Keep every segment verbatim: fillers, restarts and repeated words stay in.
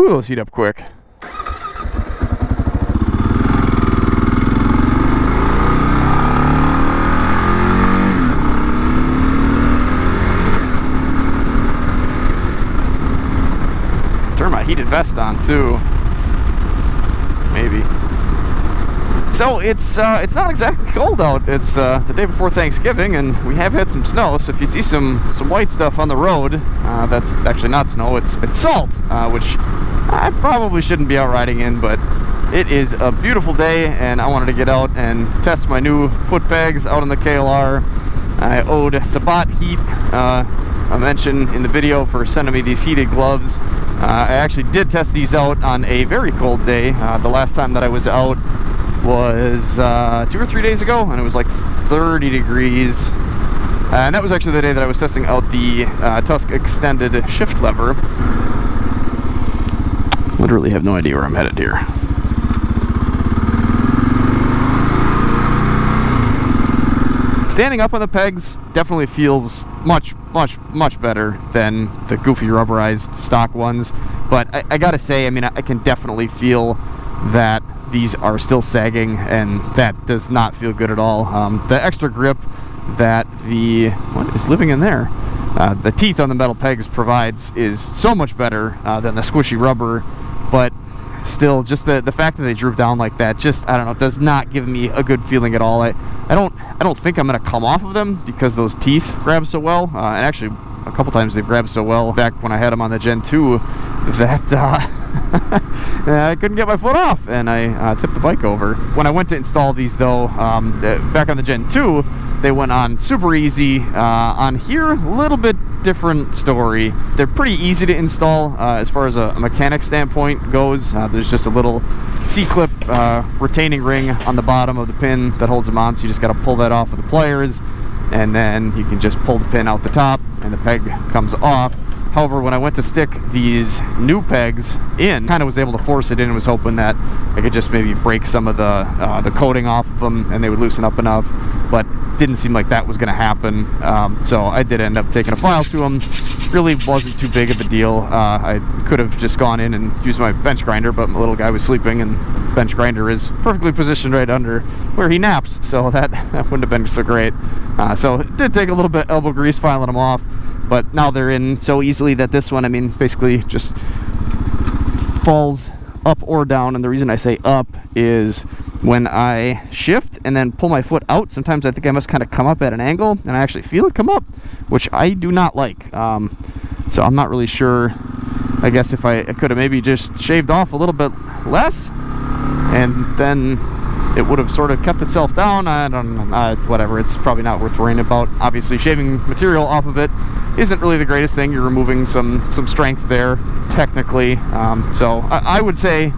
Whew, those heat up quick. Turn my heated vest on too. Maybe. So it's uh, it's not exactly cold out. It's uh, the day before Thanksgiving, and we have had some snow. So if you see some some white stuff on the road, uh, that's actually not snow. It's it's salt, uh, which I probably shouldn't be out riding in. But it is a beautiful day, and I wanted to get out and test my new foot bags out on the K L R. I owed Sabot Heat uh, a mention in the video for sending me these heated gloves. Uh, I actually did test these out on a very cold day. Uh, the last time that I was out was uh, two or three days ago, and it was like thirty degrees, and that was actually the day that I was testing out the uh, Tusk extended shift lever. Literally have no idea where I'm headed here. Standing up on the pegs definitely feels much, much, much better than the goofy rubberized stock ones, but I, I gotta say, I mean, I, I can definitely feel that these are still sagging, and that does not feel good at all. Um, the extra grip that the, what is living in there? Uh, the teeth on the metal pegs provides is so much better uh, than the squishy rubber, but still, just the, the fact that they droop down like that, just, I don't know, does not give me a good feeling at all. I, I don't I don't think I'm gonna come off of them because those teeth grab so well, uh, and actually a couple times they've grabbed so well back when I had them on the Gen two that uh, I couldn't get my foot off, and I uh, tipped the bike over. When I went to install these though, um, back on the Gen two, they went on super easy. Uh, on here, a little bit different story. They're pretty easy to install uh, as far as a, a mechanic standpoint goes. Uh, there's just a little C-clip uh, retaining ring on the bottom of the pin that holds them on, so you just got to pull that off with the pliers, and then you can just pull the pin out the top, and the peg comes off. However, when I went to stick these new pegs in, kind of was able to force it in and was hoping that I could just maybe break some of the uh, the coating off of them and they would loosen up enough, but didn't seem like that was going to happen. Um, so I did end up taking a file to them. Really wasn't too big of a deal. Uh, I could have just gone in and used my bench grinder, but my little guy was sleeping, and the bench grinder is perfectly positioned right under where he naps, so that, that wouldn't have been so great. Uh, so it did take a little bit of elbow grease filing them off, but now they're in so easily that this one, I mean, basically just falls up or down. And the reason I say up is when I shift and then pull my foot out, sometimes I think I must kind of come up at an angle, and I actually feel it come up, which I do not like. Um, so I'm not really sure. I guess if I, I could have maybe just shaved off a little bit less, and then it would have sort of kept itself down. I don't know, uh, whatever, it's probably not worth worrying about. Obviously, shaving material off of it isn't really the greatest thing. You're removing some some strength there, technically. Um, so I, I would say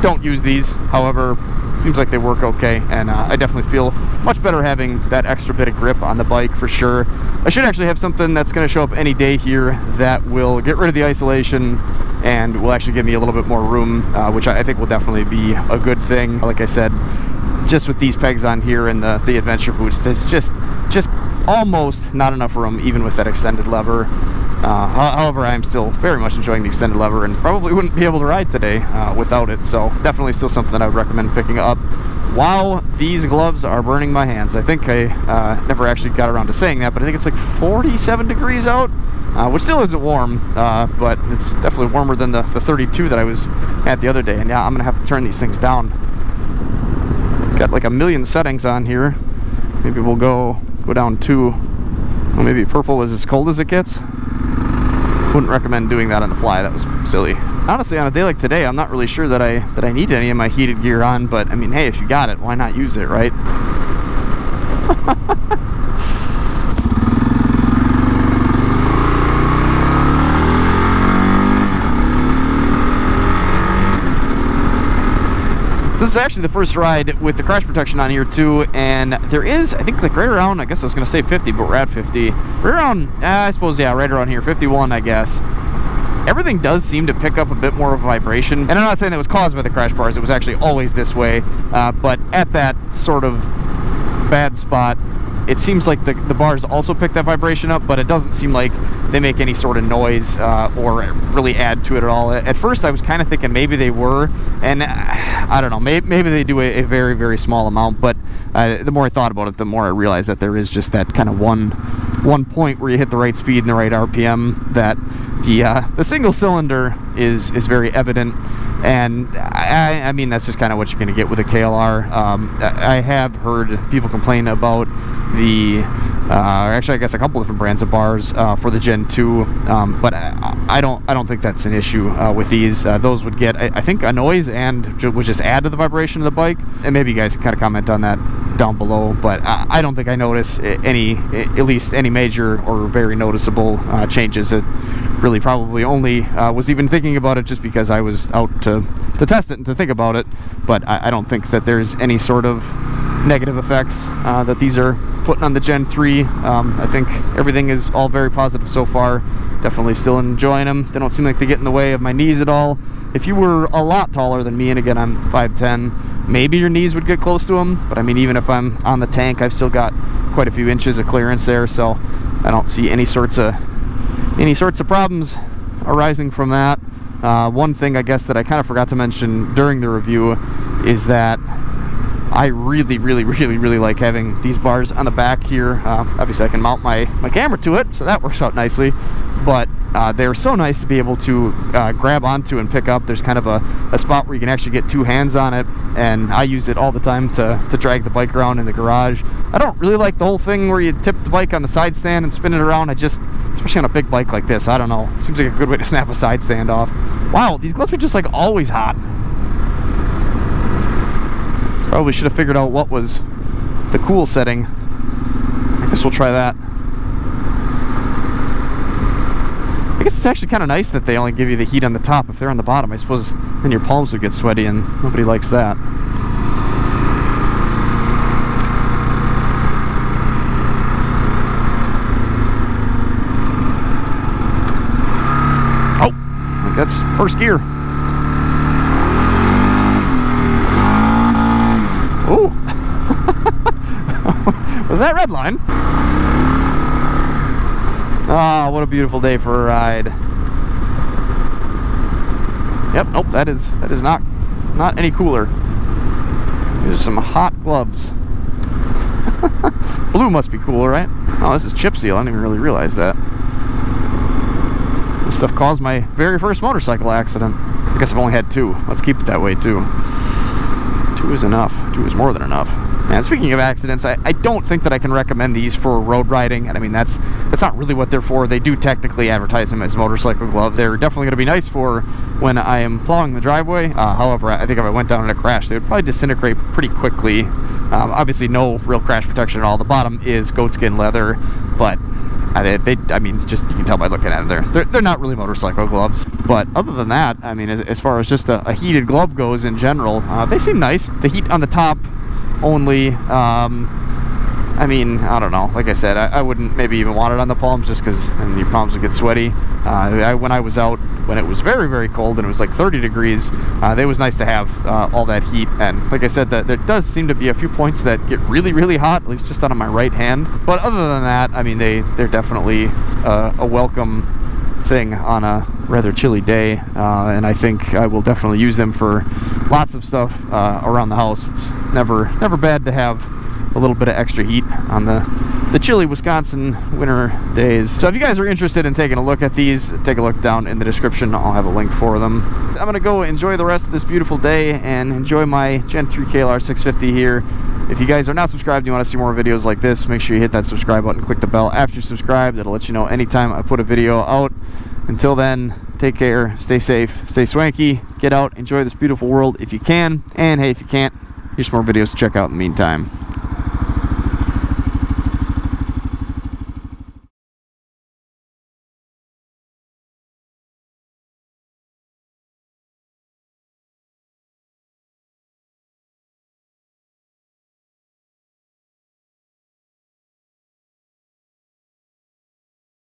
don't use these. However, seems like they work okay, and uh, I definitely feel much better having that extra bit of grip on the bike for sure. I should actually have something that's going to show up any day here that will get rid of the isolation and will actually give me a little bit more room, uh, which I think will definitely be a good thing. Like I said, just with these pegs on here and the, the adventure boots, there's just just almost not enough room even with that extended lever. Uh, however, I'm still very much enjoying the extended lever, and probably wouldn't be able to ride today uh, without it, so definitely still something that I would recommend picking up. Wow, these gloves are burning my hands. I think I uh, never actually got around to saying that, but I think it's like forty-seven degrees out, uh, which still isn't warm, uh, but it's definitely warmer than the, the thirty-two that I was at the other day, and yeah, I'm going to have to turn these things down. Got like a million settings on here. Maybe we'll go, go down to, well, maybe purple is as cold as it gets. Wouldn't recommend doing that on the fly. That was silly. Honestly, on a day like today, I'm not really sure that I that I need any of my heated gear on, but I mean, hey, if you got it, why not use it, right? This is actually the first ride with the crash protection on here too, and there is, I think, like right around, I guess I was going to say fifty, but we're at fifty. Right around, uh, I suppose, yeah, right around here, fifty-one, I guess. Everything does seem to pick up a bit more of a vibration, and I'm not saying that was caused by the crash bars. It was actually always this way, uh, but at that sort of bad spot, it seems like the, the bars also pick that vibration up, but it doesn't seem like they make any sort of noise uh, or really add to it at all. At first I was kind of thinking maybe they were, and I don't know, maybe, maybe they do a, a very, very small amount, but uh, the more I thought about it, the more I realized that there is just that kind of one, one point where you hit the right speed and the right R P M that the, uh, the single cylinder is, is very evident. And I, I mean, that's just kind of what you're going to get with a K L R. Um, I have heard people complain about the, uh, actually I guess a couple different brands of bars uh, for the Gen two, um, but I, I don't I don't think that's an issue uh, with these. Uh, those would get, I, I think, a noise and ju would just add to the vibration of the bike. And maybe you guys can kind of comment on that down below, but I, I don't think I notice any, at least any major or very noticeable uh, changes. It, really probably only uh, was even thinking about it just because I was out to, to test it and to think about it, but I, I don't think that there's any sort of negative effects uh, that these are putting on the Gen three. um, I think everything is all very positive so far. Definitely still enjoying them. They don't seem like they get in the way of my knees at all. If you were a lot taller than me, and again I'm five ten, maybe your knees would get close to them, but I mean, even if I'm on the tank, I've still got quite a few inches of clearance there, so I don't see any sorts of any sorts of problems arising from that. Uh, one thing I guess that I kind of forgot to mention during the review is that I really, really, really, really like having these bars on the back here. Uh, obviously I can mount my, my camera to it, so that works out nicely, but uh, they're so nice to be able to uh, grab onto and pick up. There's kind of a, a spot where you can actually get two hands on it, and I use it all the time to, to drag the bike around in the garage. I don't really like the whole thing where you tip the bike on the side stand and spin it around. I just, especially on a big bike like this, I don't know, seems like a good way to snap a side stand off. Wow, these gloves are just like always hot. Probably should have figured out what was the cool setting. I guess we'll try that. I guess it's actually kind of nice that they only give you the heat on the top. If they're on the bottom, I suppose then your palms would get sweaty, and nobody likes that. Oh, I think that's first gear. Ooh. Was that red line? Ah, oh, what a beautiful day for a ride. Yep, nope, that is that is not not any cooler. These are some hot gloves. Blue must be cool, right? Oh, this is chip seal. I didn't even really realize that. This stuff caused my very first motorcycle accident. I guess I've only had two. Let's keep it that way too. Two is enough. Two is more than enough. And speaking of accidents, I, I don't think that I can recommend these for road riding. And I mean, that's that's not really what they're for. They do technically advertise them as motorcycle gloves. They're definitely going to be nice for when I am plowing the driveway. Uh, however, I think if I went down in a crash, they would probably disintegrate pretty quickly. Um, obviously, no real crash protection at all. The bottom is goatskin leather, but I, they, I mean, just you can tell by looking at it, they're, they're, they're not really motorcycle gloves. But other than that, I mean, as, as far as just a, a heated glove goes in general, uh, they seem nice. The heat on the top only, um, I mean, I don't know. Like I said, I, I wouldn't maybe even want it on the palms just because your palms would get sweaty. Uh, I, when I was out, when it was very, very cold and it was like thirty degrees, uh, it was nice to have uh, all that heat. And like I said, that there does seem to be a few points that get really, really hot, at least just out of my right hand. But other than that, I mean, they, they're definitely uh, a welcome thing on a rather chilly day, uh, and I think I will definitely use them for lots of stuff uh, around the house. It's never never bad to have a little bit of extra heat on the the chilly Wisconsin winter days. So if you guys are interested in taking a look at these, take a look down in the description. I'll have a link for them. I'm gonna go enjoy the rest of this beautiful day and enjoy my Gen three K L R six fifty here. If you guys are not subscribed and you want to see more videos like this, make sure you hit that subscribe button, click the bell after you subscribe. That'll let you know anytime I put a video out. Until then, take care, stay safe, stay swanky, get out, enjoy this beautiful world if you can, and hey, if you can't, here's some more videos to check out in the meantime.